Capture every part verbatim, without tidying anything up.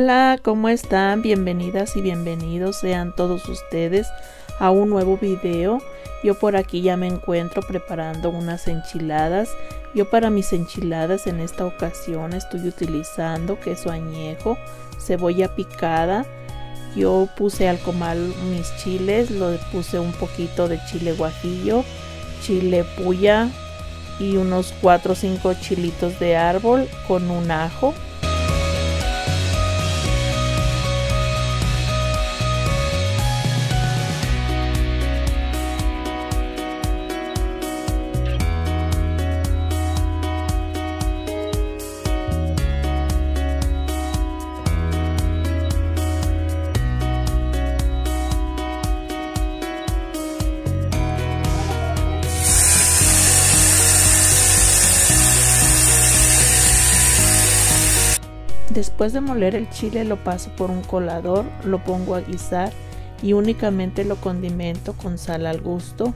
Hola, ¿cómo están? Bienvenidas y bienvenidos sean todos ustedes a un nuevo video. Yo por aquí ya me encuentro preparando unas enchiladas. Yo para mis enchiladas en esta ocasión estoy utilizando queso añejo, cebolla picada. Yo puse al comal mis chiles, lo puse un poquito de chile guajillo, chile puya y unos cuatro o cinco chilitos de árbol con un ajo. Después de moler el chile lo paso por un colador, lo pongo a guisar y únicamente lo condimento con sal al gusto.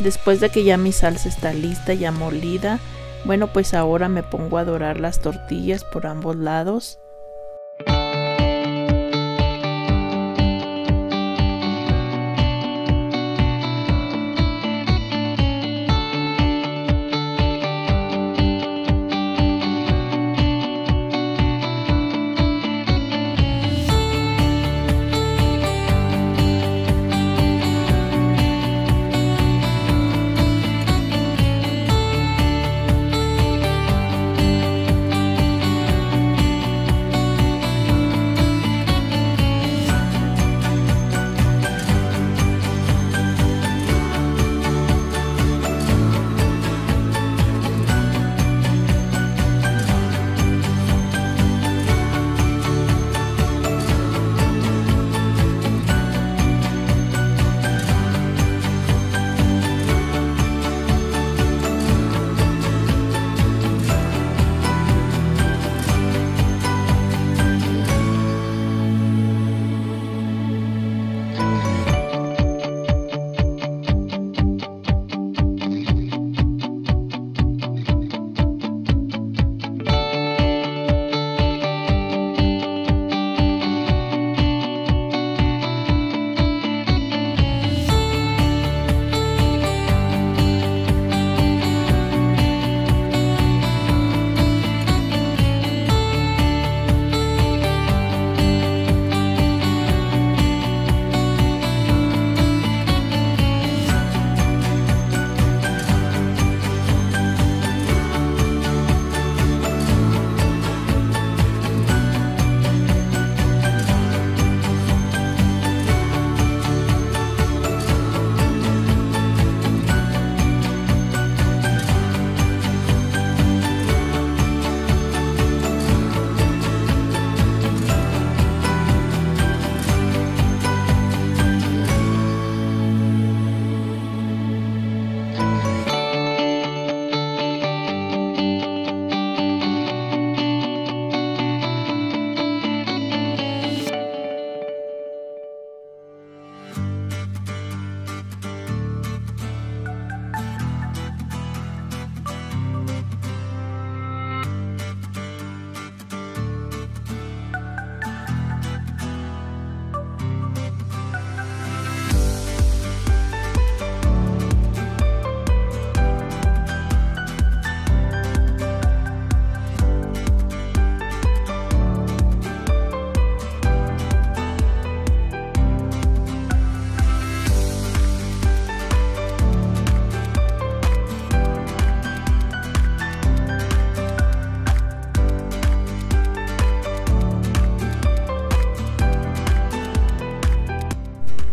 Después de que ya mi salsa está lista, ya molida, bueno, pues ahora me pongo a dorar las tortillas por ambos lados.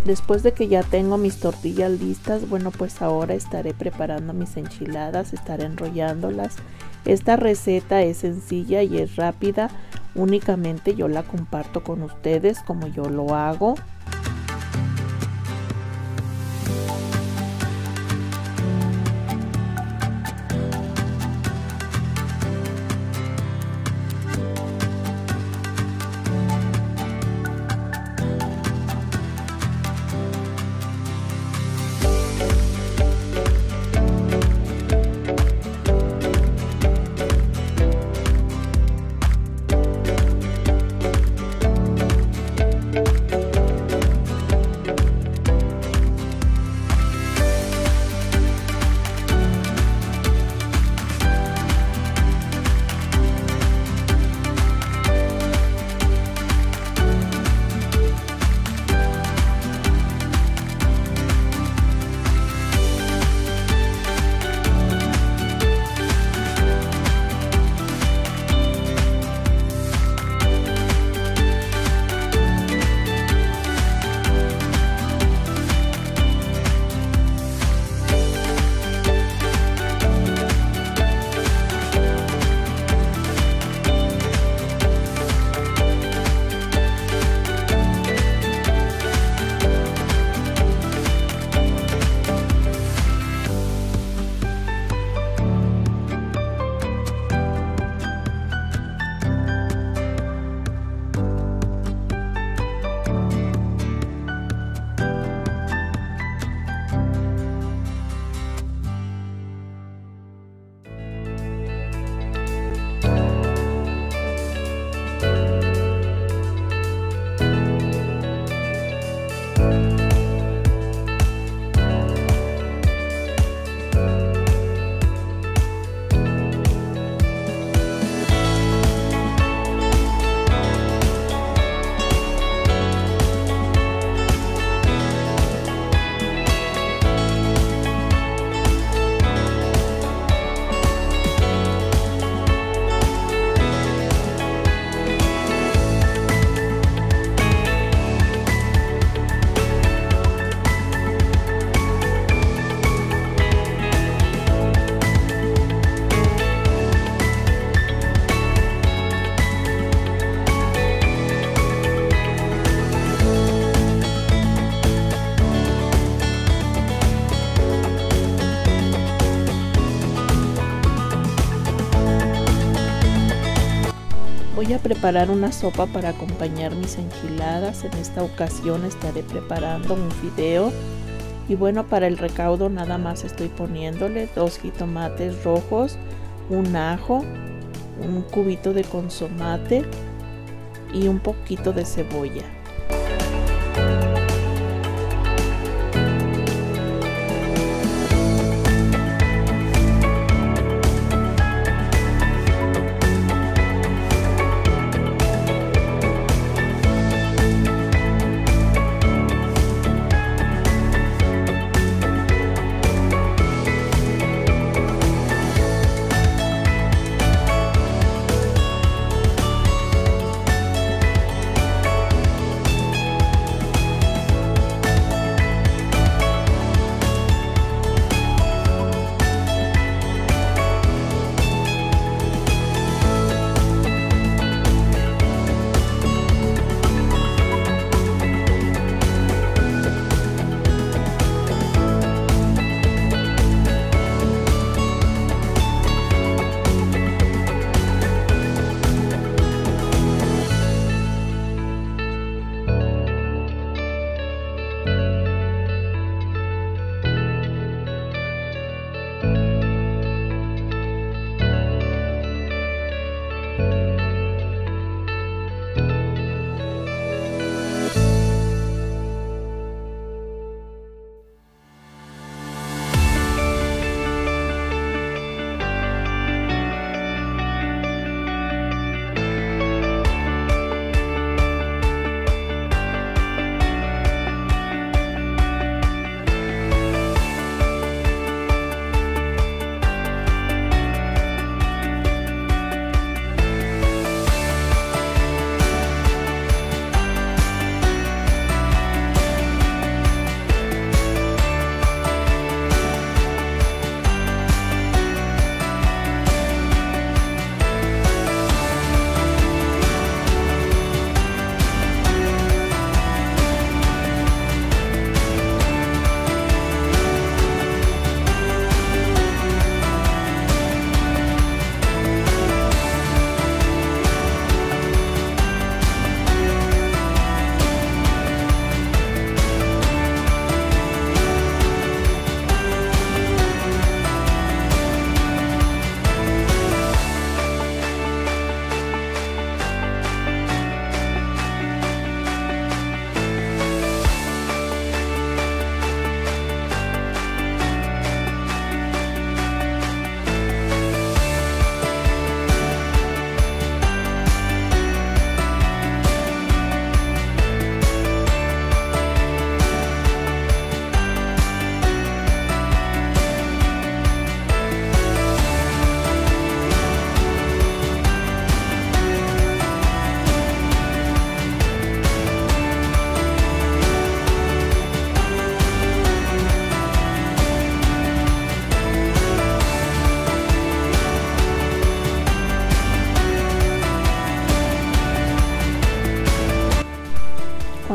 Después de que ya tengo mis tortillas listas, bueno, pues ahora estaré preparando mis enchiladas, estaré enrollándolas. Esta receta es sencilla y es rápida, únicamente yo la comparto con ustedes como yo lo hago. Voy a preparar una sopa para acompañar mis enchiladas. En esta ocasión estaré preparando un fideo y bueno, para el recaudo nada más estoy poniéndole dos jitomates rojos, un ajo, un cubito de consomate y un poquito de cebolla.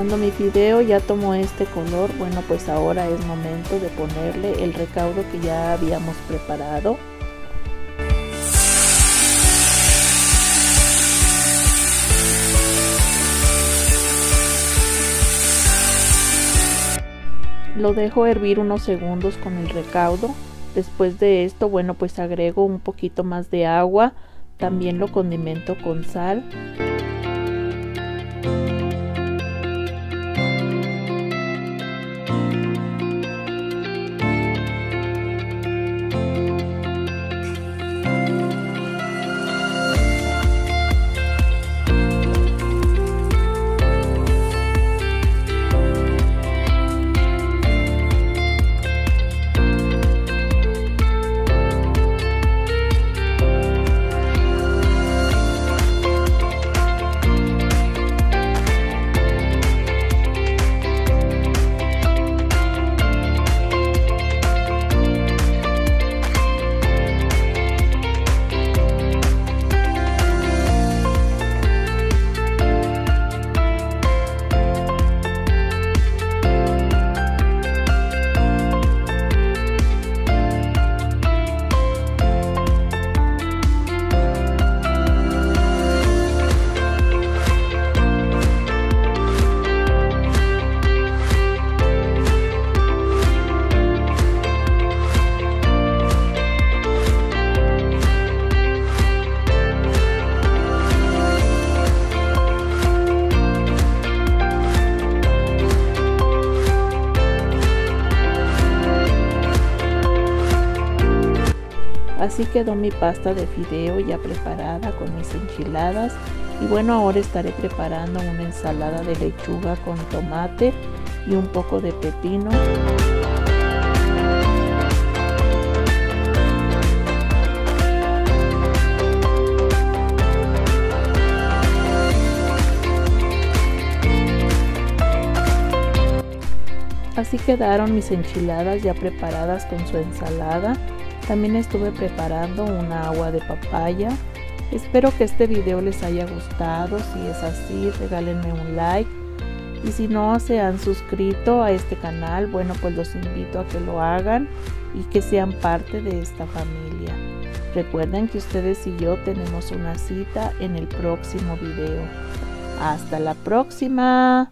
secando mi fideo ya tomó este color. Bueno, pues ahora es momento de ponerle el recaudo que ya habíamos preparado. Lo dejo hervir unos segundos con el recaudo. Después de esto, bueno, pues agrego un poquito más de agua. También lo condimento con sal. Así quedó mi pasta de fideo ya preparada con mis enchiladas. Y bueno, ahora estaré preparando una ensalada de lechuga con tomate y un poco de pepino. Así quedaron mis enchiladas ya preparadas con su ensalada. También estuve preparando una agua de papaya. Espero que este video les haya gustado. Si es así, regálenme un like. Y si no se han suscrito a este canal, bueno, pues los invito a que lo hagan y que sean parte de esta familia. Recuerden que ustedes y yo tenemos una cita en el próximo video. ¡Hasta la próxima!